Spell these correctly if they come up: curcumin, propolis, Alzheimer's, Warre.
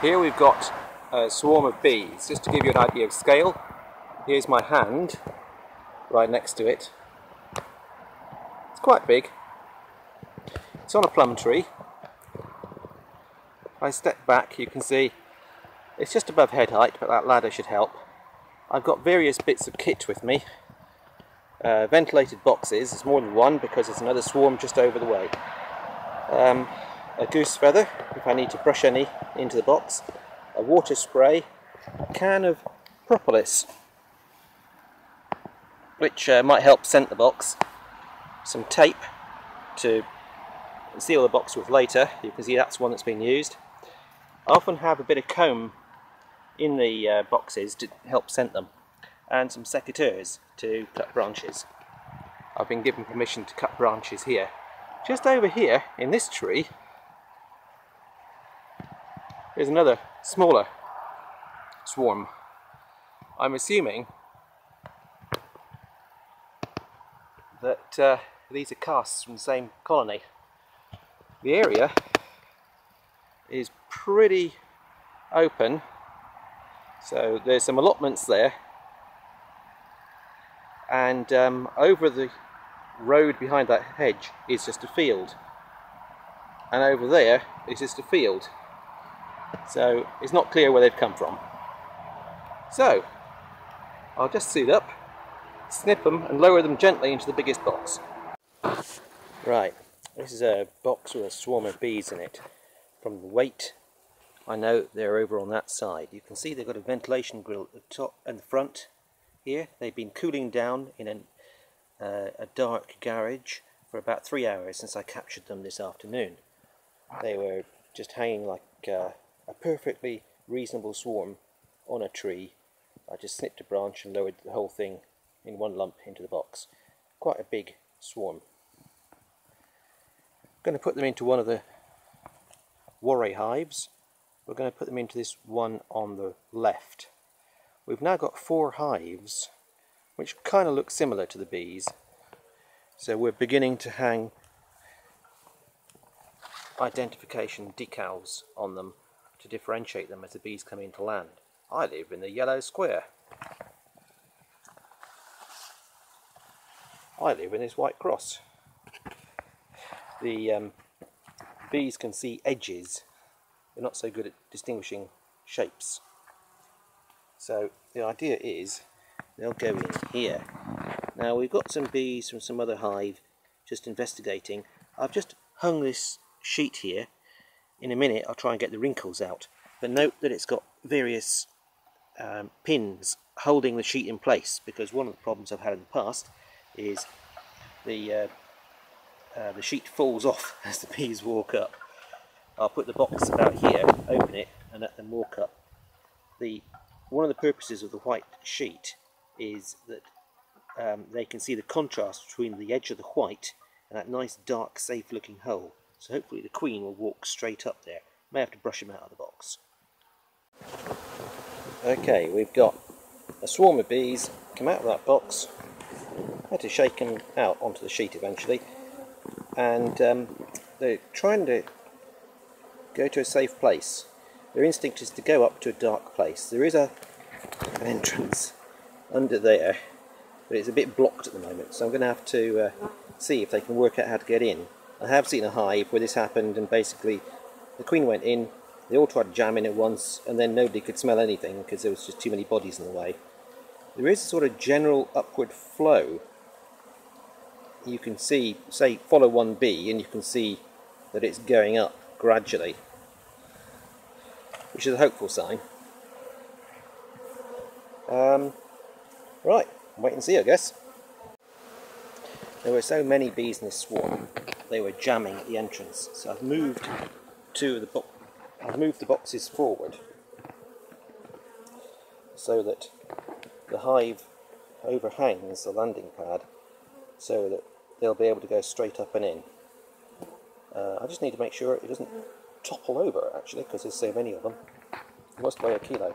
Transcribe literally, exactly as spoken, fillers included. Here we've got a swarm of bees. Just to give you an idea of scale, here's my hand right next to it. It's quite big. It's on a plum tree. If I step back, you can see it's just above head height, but that ladder should help. I've got various bits of kit with me. Uh, ventilated boxes, there's more than one because there's another swarm just over the way. Um, a goose feather, if I need to brush any into the box, a water spray, a can of propolis, which uh, might help scent the box, some tape to seal the box with later. You can see that's one that's been used. I often have a bit of comb in the uh, boxes to help scent them, and some secateurs to cut branches. I've been given permission to cut branches here. Just over here, in this tree, is another smaller swarm. I'm assuming that uh, these are casts from the same colony. The area is pretty open, so there's some allotments there, and um, over the road behind that hedge is just a field, and over there is just a field, so it's not clear where they've come from. So I'll just suit up, snip them and lower them gently into the biggest box. Right, this is a box with a swarm of bees in it. From the weight I know they're over on that side. You can see they've got a ventilation grill at the top and the front here. They've been cooling down in an Uh, a dark garage for about three hours since I captured them this afternoon. They were just hanging like uh, a perfectly reasonable swarm on a tree. I just snipped a branch and lowered the whole thing in one lump into the box. Quite a big swarm. I'm going to put them into one of the Warre hives. We're going to put them into this one on the left. We've now got four hives which kind of looks similar to the bees. So we're beginning to hang identification decals on them to differentiate them as the bees come into land. I live in the yellow square. I live in this white cross. The um, bees can see edges. They're not so good at distinguishing shapes. So the idea is they'll go in here. Now we've got some bees from some other hive just investigating. I've just hung this sheet here. In a minute I'll try and get the wrinkles out. But note that it's got various um, pins holding the sheet in place, because one of the problems I've had in the past is the, uh, uh, the sheet falls off as the bees walk up. I'll put the box about here, open it and let them walk up. The, one of the purposes of the white sheet is that um, they can see the contrast between the edge of the white and that nice dark safe looking hole. So hopefully the queen will walk straight up there. May have to brush him out of the box. Okay, we've got a swarm of bees come out of that box. I had to shake them out onto the sheet eventually, and um, they're trying to go to a safe place. Their instinct is to go up to a dark place. There is a, an entrance under there, but it's a bit blocked at the moment, so I'm going to have to uh, see if they can work out how to get in. I have seen a hive where this happened, and basically the queen went in, they all tried to jam in at once, and then nobody could smell anything because there was just too many bodies in the way. There is a sort of general upward flow. You can see, say, follow one bee, and you can see that it's going up gradually, which is a hopeful sign. Um, Right, wait and see, I guess. There were so many bees in this swarm, they were jamming at the entrance. So I've moved two of the bo I've moved the boxes forward so that the hive overhangs the landing pad, so that they'll be able to go straight up and in. Uh, I just need to make sure it doesn't topple over, actually, because there's so many of them. It must weigh a kilo.